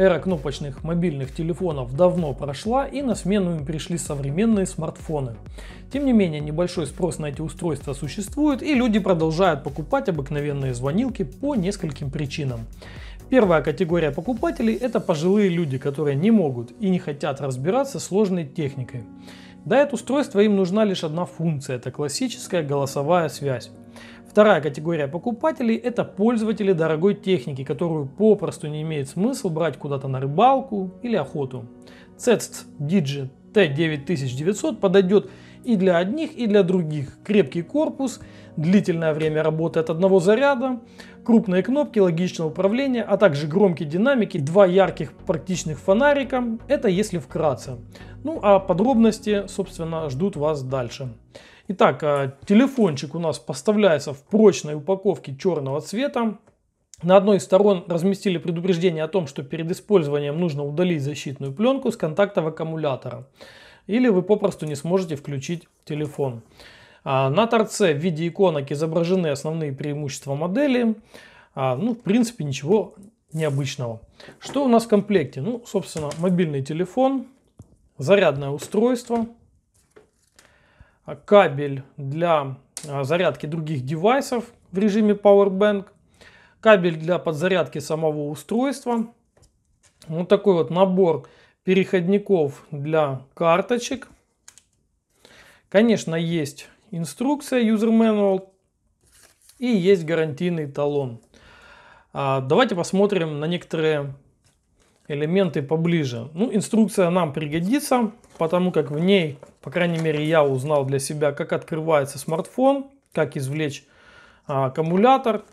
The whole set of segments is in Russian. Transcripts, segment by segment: Эра кнопочных мобильных телефонов давно прошла, и на смену им пришли современные смартфоны. Тем не менее, небольшой спрос на эти устройства существует, и люди продолжают покупать обыкновенные звонилки по нескольким причинам. Первая категория покупателей – это пожилые люди, которые не могут и не хотят разбираться с сложной техникой. Для этого устройства им нужна лишь одна функция – это классическая голосовая связь. Вторая категория покупателей – это пользователи дорогой техники, которую попросту не имеет смысл брать куда-то на рыбалку или охоту. CECTDIGI T9900 подойдет и для одних, и для других. Крепкий корпус, длительное время работы от одного заряда, крупные кнопки, логичное управление, а также громкие динамики, два ярких практичных фонарика. Это если вкратце. Ну а подробности, собственно, ждут вас дальше. Итак, телефончик у нас поставляется в прочной упаковке черного цвета. На одной из сторон разместили предупреждение о том, что перед использованием нужно удалить защитную пленку с контактов аккумулятора. Или вы попросту не сможете включить телефон. На торце в виде иконок изображены основные преимущества модели. Ну, в принципе, ничего необычного. Что у нас в комплекте? Ну, собственно, мобильный телефон, зарядное устройство, кабель для зарядки других девайсов в режиме Powerbank, кабель для подзарядки самого устройства, вот такой вот набор переходников для карточек. Конечно, есть инструкция User Manual и есть гарантийный талон. Давайте посмотрим на некоторые элементы поближе. Ну, инструкция нам пригодится, потому как в ней, по крайней мере, я узнал для себя, как открывается смартфон, как извлечь аккумулятор.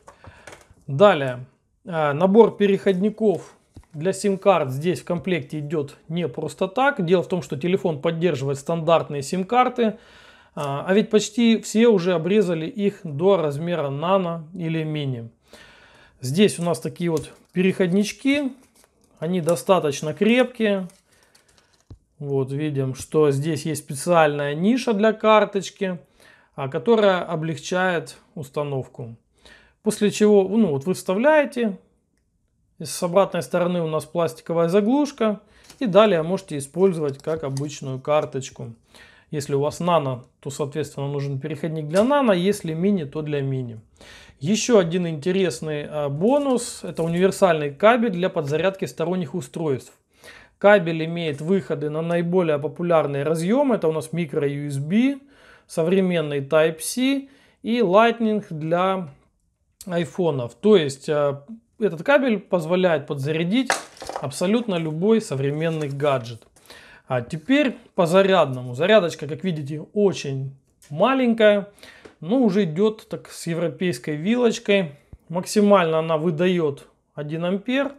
Далее, набор переходников для сим-карт здесь в комплекте идет не просто так. Дело в том, что телефон поддерживает стандартные сим-карты, а ведь почти все уже обрезали их до размера нано или мини. Здесь у нас такие вот переходнички, они достаточно крепкие. Вот видим, что здесь есть специальная ниша для карточки, которая облегчает установку. После чего, ну вот, вы вставляете, с обратной стороны у нас пластиковая заглушка, и далее можете использовать как обычную карточку. Если у вас нано, то, соответственно, нужен переходник для нано, если мини, то для мини. Еще один интересный бонус – это универсальный кабель для подзарядки сторонних устройств. Кабель имеет выходы на наиболее популярные разъемы, это у нас microSD, современный Type-C и Lightning для айфонов. То есть этот кабель позволяет подзарядить абсолютно любой современный гаджет. А теперь по зарядному. Зарядочка, как видите, очень маленькая, но уже идет так с европейской вилочкой. Максимально она выдает 1 ампер,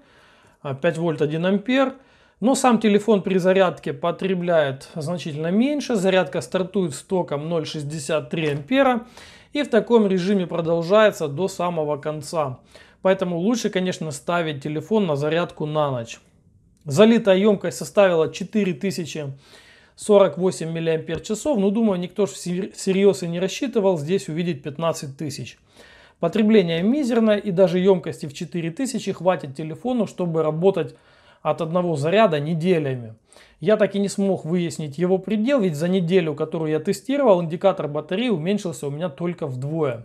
5 вольт 1 ампер. Но сам телефон при зарядке потребляет значительно меньше. Зарядка стартует с током 0,63 ампера и в таком режиме продолжается до самого конца. Поэтому лучше, конечно, ставить телефон на зарядку на ночь. Залитая емкость составила 4048 мАч. Но думаю, никто же всерьез и не рассчитывал здесь увидеть 15 тысяч. Потребление мизерное, и даже емкости в 4000 хватит телефону, чтобы работать от одного заряда неделями. Я так и не смог выяснить его предел, ведь за неделю, которую я тестировал, индикатор батареи уменьшился у меня только вдвое.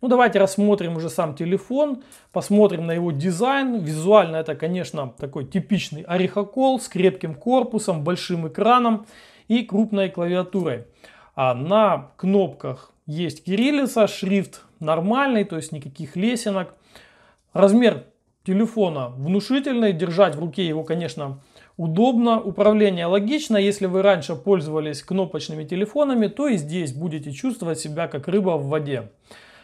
Ну давайте рассмотрим уже сам телефон, посмотрим на его дизайн. Визуально это, конечно, такой типичный орехокол с крепким корпусом, большим экраном и крупной клавиатурой. А на кнопках есть кириллица, шрифт нормальный, то есть никаких лесенок. Размер телефона внушительный, держать в руке его, конечно, удобно. Управление логично. Если вы раньше пользовались кнопочными телефонами, то и здесь будете чувствовать себя как рыба в воде.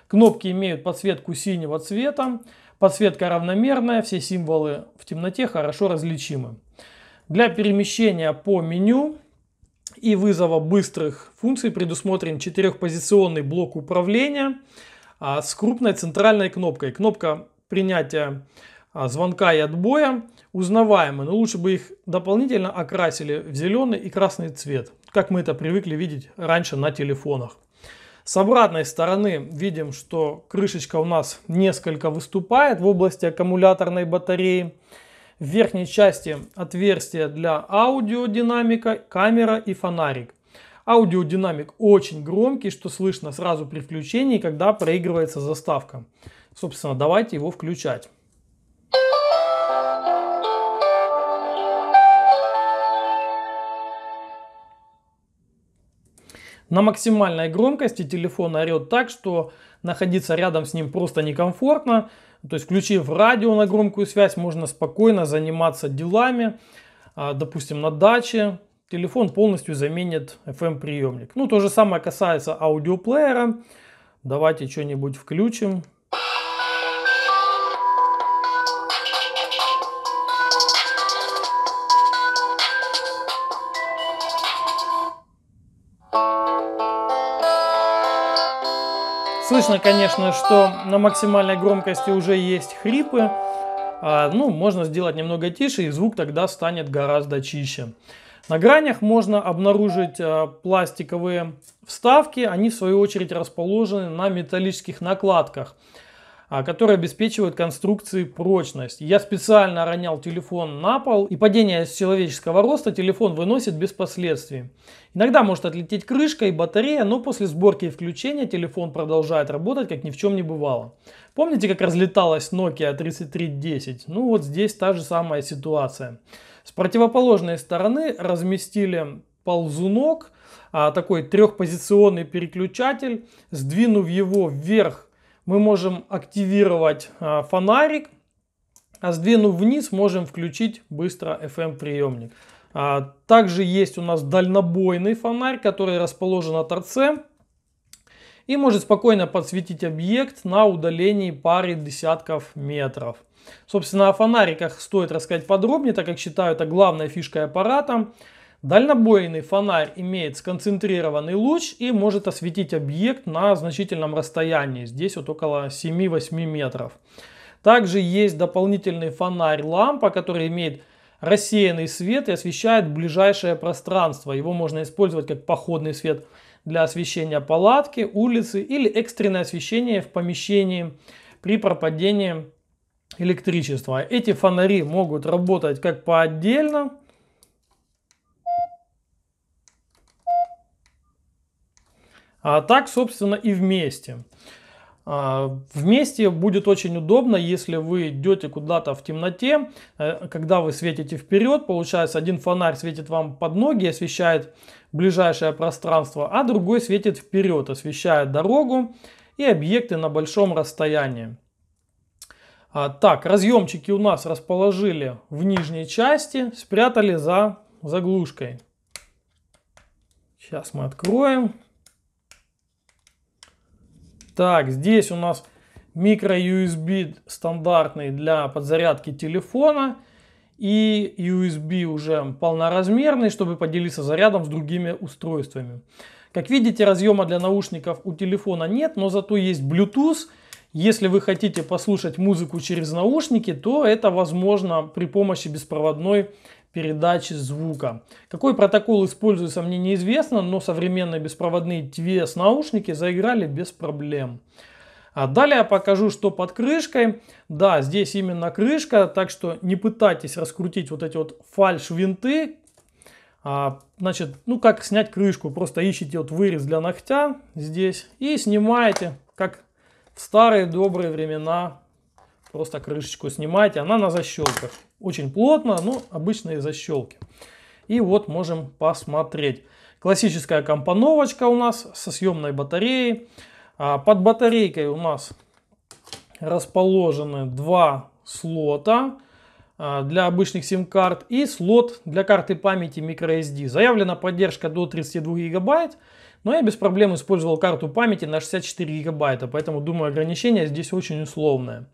Кнопки имеют подсветку синего цвета. Подсветка равномерная, все символы в темноте хорошо различимы. Для перемещения по меню и вызова быстрых функций предусмотрен 4-позиционный блок управления с крупной центральной кнопкой. Кнопка принятия звонка и отбоя узнаваемы, но лучше бы их дополнительно окрасили в зеленый и красный цвет, как мы это привыкли видеть раньше на телефонах. С обратной стороны видим, что крышечка у нас несколько выступает в области аккумуляторной батареи. В верхней части отверстие для аудиодинамика, камера и фонарик. Аудиодинамик очень громкий, что слышно сразу при включении, когда проигрывается заставка. Собственно, давайте его включать. На максимальной громкости телефон орет так, что находиться рядом с ним просто некомфортно. То есть, включив радио на громкую связь, можно спокойно заниматься делами. Допустим, на даче телефон полностью заменит FM-приемник. Ну, то же самое касается аудиоплеера. Давайте что-нибудь включим. Слышно, конечно, что на максимальной громкости уже есть хрипы. Ну, можно сделать немного тише, и звук тогда станет гораздо чище. На гранях можно обнаружить пластиковые вставки. Они, в свою очередь, расположены на металлических накладках, которые обеспечивают конструкции прочность. Я специально ронял телефон на пол, и падение с человеческого роста телефон выносит без последствий. Иногда может отлететь крышка и батарея, но после сборки и включения телефон продолжает работать, как ни в чем не бывало. Помните, как разлеталась Nokia 3310? Ну вот здесь та же самая ситуация. С противоположной стороны разместили ползунок, такой трехпозиционный переключатель. Сдвинув его вверх, мы можем активировать фонарик, а сдвинув вниз, можем включить быстро FM-приемник. Также есть у нас дальнобойный фонарь, который расположен на торце и может спокойно подсветить объект на удалении пары десятков метров. Собственно, о фонариках стоит рассказать подробнее, так как считаю, это главной фишкой аппарата. Дальнобойный фонарь имеет сконцентрированный луч и может осветить объект на значительном расстоянии, здесь вот около 7-8 метров. Также есть дополнительный фонарь-лампа, который имеет рассеянный свет и освещает ближайшее пространство. Его можно использовать как походный свет для освещения палатки, улицы или экстренное освещение в помещении при пропадении электричества. Эти фонари могут работать как по отдельно, а так, собственно, и вместе. Вместе будет очень удобно, если вы идете куда-то в темноте, когда вы светите вперед, получается, один фонарь светит вам под ноги, освещает ближайшее пространство, а другой светит вперед, освещает дорогу и объекты на большом расстоянии. Так, разъемчики у нас расположили в нижней части, спрятали за заглушкой. Сейчас мы откроем. Так, здесь у нас microUSB стандартный для подзарядки телефона и USB уже полноразмерный, чтобы поделиться зарядом с другими устройствами. Как видите, разъема для наушников у телефона нет, но зато есть Bluetooth. Если вы хотите послушать музыку через наушники, то это возможно при помощи беспроводной передачи звука. Какой протокол используется, мне неизвестно, но современные беспроводные TVS-наушники заиграли без проблем. А далее покажу, что под крышкой. Да, здесь именно крышка, так что не пытайтесь раскрутить вот эти вот фальш-винты. Значит, ну как снять крышку? Просто ищите вот вырез для ногтя здесь и снимаете, как в старые добрые времена. Просто крышечку снимаете, она на защелках. Очень плотно, но обычные защелки. И вот можем посмотреть. Классическая компоновочка у нас со съемной батареей. Под батарейкой у нас расположены два слота для обычных сим-карт и слот для карты памяти microSD. Заявлена поддержка до 32 гигабайт, но я без проблем использовал карту памяти на 64 гигабайта, поэтому, думаю, ограничение здесь очень условное.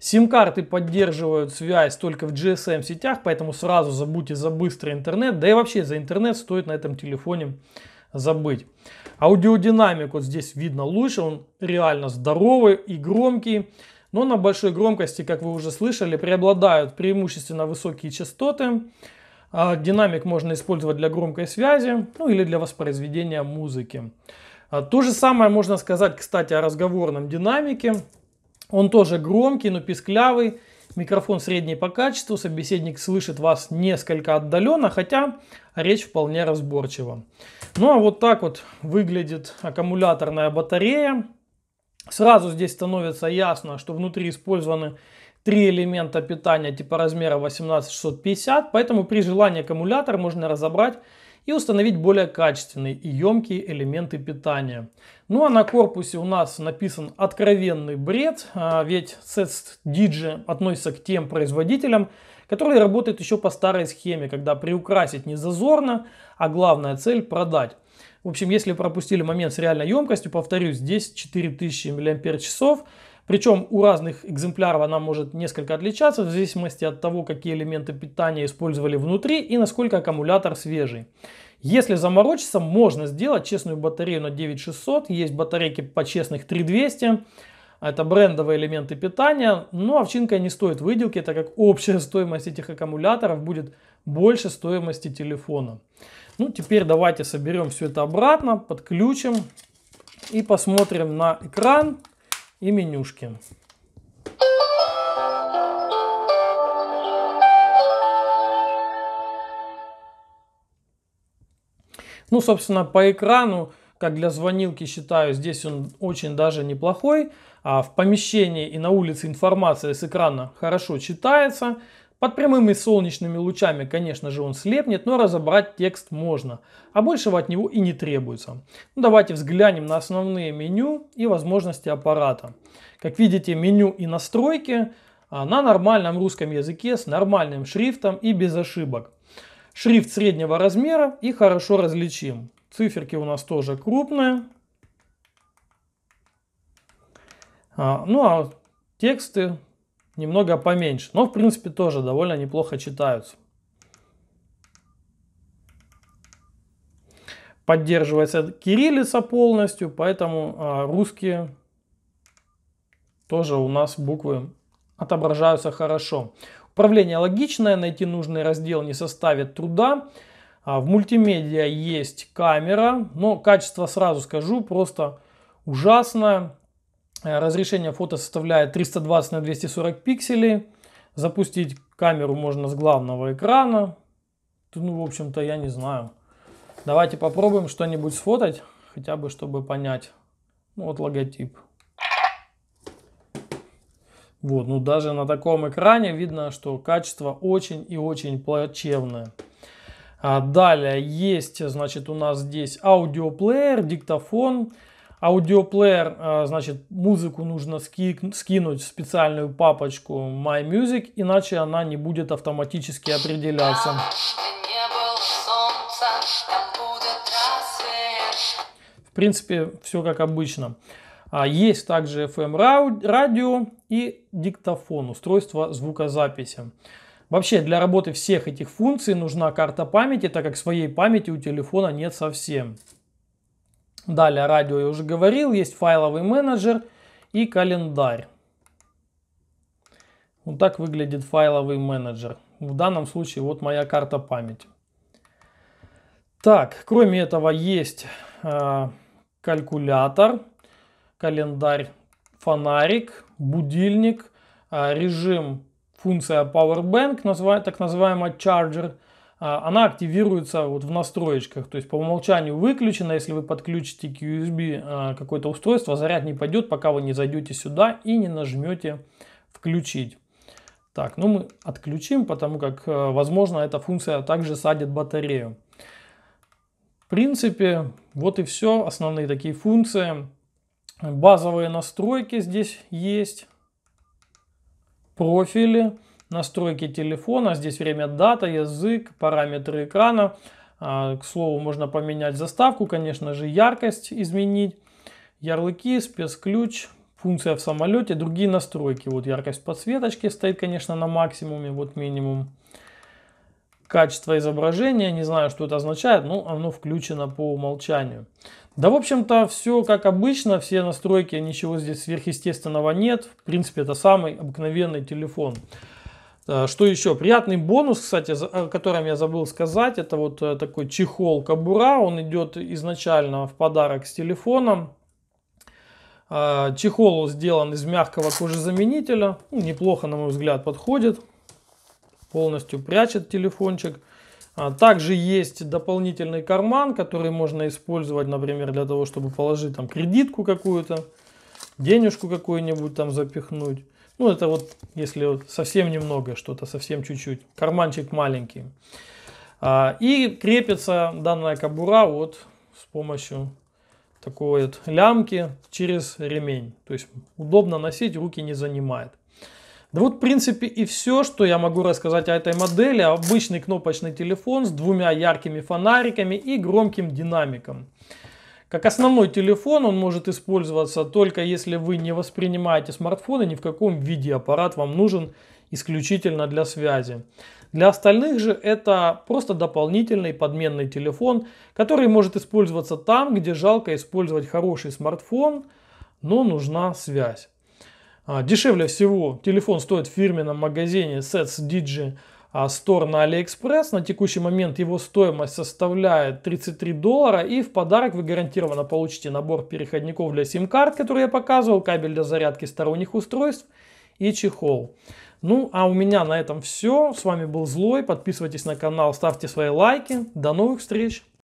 Сим-карты поддерживают связь только в GSM сетях, поэтому сразу забудьте за быстрый интернет, да и вообще за интернет стоит на этом телефоне забыть. Аудиодинамик вот здесь видно лучше, он реально здоровый и громкий, но на большой громкости, как вы уже слышали, преобладают преимущественно высокие частоты. Динамик можно использовать для громкой связи, ну или для воспроизведения музыки. То же самое можно сказать, кстати, о разговорном динамике. Он тоже громкий, но писклявый, Микрофон средний по качеству, собеседник слышит вас несколько отдаленно, хотя речь вполне разборчива. Ну а вот так вот выглядит аккумуляторная батарея. Сразу здесь становится ясно, что внутри использованы три элемента питания типа размера 18650, поэтому при желании аккумулятор можно разобрать и установить более качественные и емкие элементы питания. Ну а на корпусе у нас написан откровенный бред, ведь CECTDIGI относится к тем производителям, которые работают еще по старой схеме, когда приукрасить не зазорно, а главная цель продать. В общем, если пропустили момент с реальной емкостью, повторюсь, здесь 4000 мАч. Причем у разных экземпляров она может несколько отличаться, в зависимости от того, какие элементы питания использовали внутри и насколько аккумулятор свежий. Если заморочиться, можно сделать честную батарею на 9600, есть батарейки по честных 3200, это брендовые элементы питания, но овчинка не стоит выделки, так как общая стоимость этих аккумуляторов будет больше стоимости телефона. Ну, теперь давайте соберем все это обратно, подключим и посмотрим на экран и менюшки. Ну, собственно, по экрану, как для звонилки, считаю, здесь он очень даже неплохой. А в помещении и на улице информация с экрана хорошо читается. Под прямыми солнечными лучами, конечно же, он слепнет, но разобрать текст можно, а большего от него и не требуется. Ну, давайте взглянем на основные меню и возможности аппарата. Как видите, меню и настройки на нормальном русском языке с нормальным шрифтом и без ошибок. Шрифт среднего размера и хорошо различим. Циферки у нас тоже крупные. Ну а тексты немного поменьше, но в принципе тоже довольно неплохо читаются. Поддерживается кириллица полностью, поэтому русские тоже у нас буквы отображаются хорошо. Управление логичное, найти нужный раздел не составит труда. В мультимедиа есть камера, но качество, сразу скажу, просто ужасное. Разрешение фото составляет 320 на 240 пикселей. Запустить камеру можно с главного экрана. Ну, в общем-то, я не знаю. Давайте попробуем что-нибудь сфотать, хотя бы, чтобы понять. Ну, вот логотип. Вот, ну, даже на таком экране видно, что качество очень и очень плачевное. А далее есть, значит, у нас здесь аудиоплеер, диктофон. Аудиоплеер, значит, музыку нужно скинуть в специальную папочку MyMusic, иначе она не будет автоматически определяться. В принципе, все как обычно. Есть также FM-радио и диктофон, устройство звукозаписи. Вообще, для работы всех этих функций нужна карта памяти, так как своей памяти у телефона нет совсем. Далее, радио я уже говорил, есть файловый менеджер и календарь. Вот так выглядит файловый менеджер. В данном случае вот моя карта памяти. Так, кроме этого есть калькулятор, календарь, фонарик, будильник, режим, функция Powerbank, так называемая Charger. Она активируется вот в настроечках, то есть по умолчанию выключена. Если вы подключите к USB какое-то устройство, заряд не пойдет, пока вы не зайдете сюда и не нажмете «Включить». Так, ну мы отключим, потому как, возможно, эта функция также садит батарею. В принципе, вот и все, основные такие функции. Базовые настройки здесь есть, профили. Настройки телефона, здесь время, дата, язык, параметры экрана. К слову, можно поменять заставку, конечно же, яркость изменить, ярлыки, спецключ, функция в самолете, другие настройки. Вот яркость подсветочки стоит, конечно, на максимуме, вот минимум. Качество изображения, не знаю, что это означает, но оно включено по умолчанию. Да, в общем-то, все как обычно, все настройки, ничего здесь сверхъестественного нет. В принципе, это самый обыкновенный телефон. Что еще? Приятный бонус, кстати, о котором я забыл сказать, это вот такой чехол-кобура. Он идет изначально в подарок с телефоном. Чехол сделан из мягкого кожезаменителя. Неплохо, на мой взгляд, подходит. Полностью прячет телефончик. Также есть дополнительный карман, который можно использовать, например, для того, чтобы положить там кредитку какую-то, денежку какую-нибудь там запихнуть. Ну, это вот, если вот совсем немного, что-то совсем чуть-чуть. Карманчик маленький. И крепится данная кобура вот с помощью такой вот лямки через ремень. То есть удобно носить, руки не занимает. Да вот, в принципе, и все, что я могу рассказать о этой модели. Обычный кнопочный телефон с двумя яркими фонариками и громким динамиком. Как основной телефон он может использоваться только если вы не воспринимаете смартфон и ни в каком виде аппарат вам нужен исключительно для связи. Для остальных же это просто дополнительный подменный телефон, который может использоваться там, где жалко использовать хороший смартфон, но нужна связь. Дешевле всего телефон стоит в фирменном магазине CECTDIGI Store на AliExpress. На текущий момент его стоимость составляет $33. И в подарок вы гарантированно получите набор переходников для сим-карт, которые я показывал, кабель для зарядки сторонних устройств и чехол. Ну, а у меня на этом все. С вами был Злой. Подписывайтесь на канал, ставьте свои лайки. До новых встреч!